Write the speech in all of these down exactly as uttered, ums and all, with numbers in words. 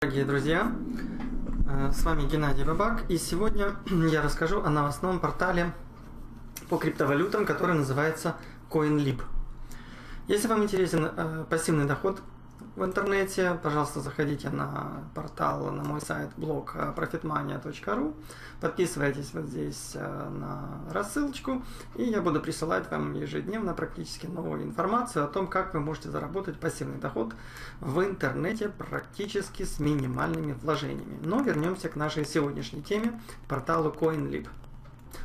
Дорогие друзья, с вами Геннадий Бабак, и сегодня я расскажу о новостном портале по криптовалютам, который называется Coinlib. Если вам интересен пассивный доход в интернете, пожалуйста, заходите на портал, на мой сайт, блог profit mania точка ru, подписывайтесь вот здесь на рассылочку, и я буду присылать вам ежедневно практически новую информацию о том, как вы можете заработать пассивный доход в интернете практически с минимальными вложениями. Но вернемся к нашей сегодняшней теме, порталу Coinlib.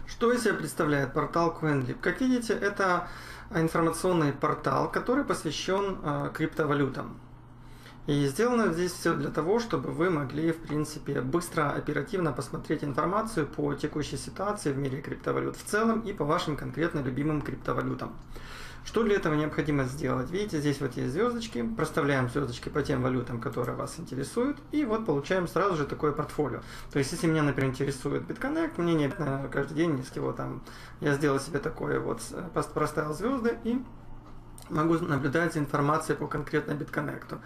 Что из себя представляет портал Coinlib? Как видите, это информационный портал, который посвящен э, криптовалютам. И сделано здесь все для того, чтобы вы могли, в принципе, быстро, оперативно посмотреть информацию по текущей ситуации в мире криптовалют в целом и по вашим конкретно любимым криптовалютам. Что для этого необходимо сделать? Видите, здесь вот есть звездочки, проставляем звездочки по тем валютам, которые вас интересуют, и вот получаем сразу же такое портфолио. То есть, если меня, например, интересует BitConnect, мне не обязательно каждый день, если его там, я сделал себе такое вот, проставил звезды и могу наблюдать за информацией по конкретно BitConnect.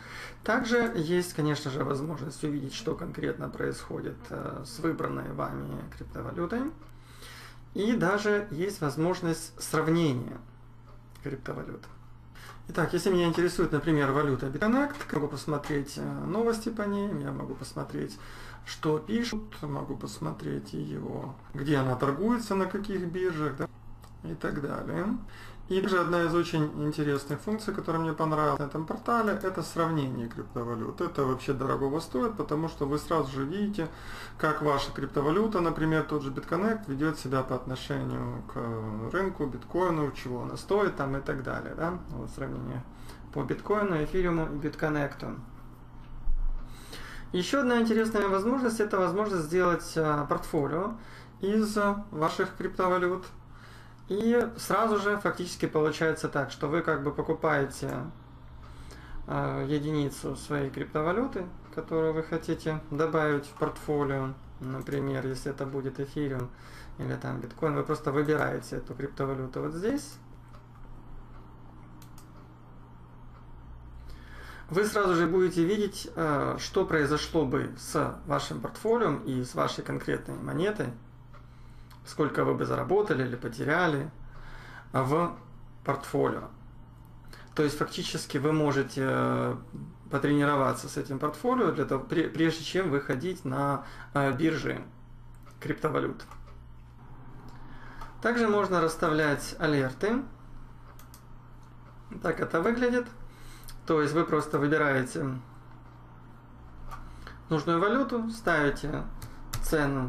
Также есть, конечно же, возможность увидеть, что конкретно происходит с выбранной вами криптовалютой. И даже есть возможность сравнения криптовалют. Итак, если меня интересует, например, валюта BitConnect, я могу посмотреть новости по ней, я могу посмотреть, что пишут, могу посмотреть ее, где она торгуется, на каких биржах, да, и так далее. И также одна из очень интересных функций, которая мне понравилась на этом портале, это сравнение криптовалют. Это вообще дорогого стоит, потому что вы сразу же видите, как ваша криптовалюта, например, тот же BitConnect, ведет себя по отношению к рынку, биткоину, чего она стоит там и так далее. Да? Вот сравнение по биткоину, эфириуму и BitConnect. Еще одна интересная возможность – это возможность сделать портфолио из ваших криптовалют. И сразу же фактически получается так, что вы как бы покупаете э, единицу своей криптовалюты, которую вы хотите добавить в портфолио. Например, если это будет эфириум или там биткоин, вы просто выбираете эту криптовалюту вот здесь. Вы сразу же будете видеть, э, что произошло бы с вашим портфолио и с вашей конкретной монетой. Сколько вы бы заработали или потеряли в портфолио. То есть фактически вы можете потренироваться с этим портфолио, для того, прежде чем выходить на биржи криптовалют. Также можно расставлять алерты. Так это выглядит. То есть вы просто выбираете нужную валюту, ставите цену,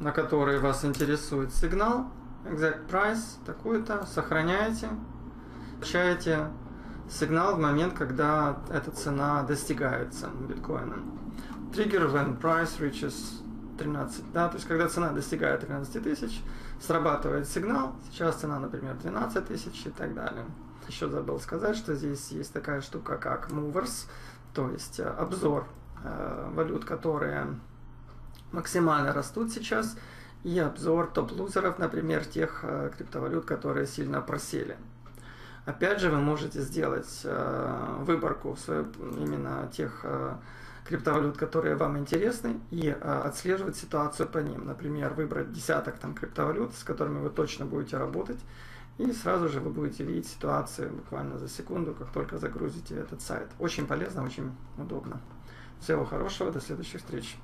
на который вас интересует сигнал, exact price, такую-то, сохраняете, получаете сигнал в момент, когда эта цена достигается биткоина. Trigger when price reaches тринадцать, да, то есть когда цена достигает тринадцати тысяч, срабатывает сигнал, сейчас цена, например, двенадцать тысяч и так далее. Еще забыл сказать, что здесь есть такая штука, как movers, то есть обзор э, валют, которые максимально растут сейчас, и обзор топ-лузеров, например, тех э, криптовалют, которые сильно просели. Опять же, вы можете сделать э, выборку свою, именно тех э, криптовалют, которые вам интересны, и э, отслеживать ситуацию по ним. Например, выбрать десяток там криптовалют, с которыми вы точно будете работать, и сразу же вы будете видеть ситуацию буквально за секунду, как только загрузите этот сайт. Очень полезно, очень удобно. Всего хорошего, до следующих встреч.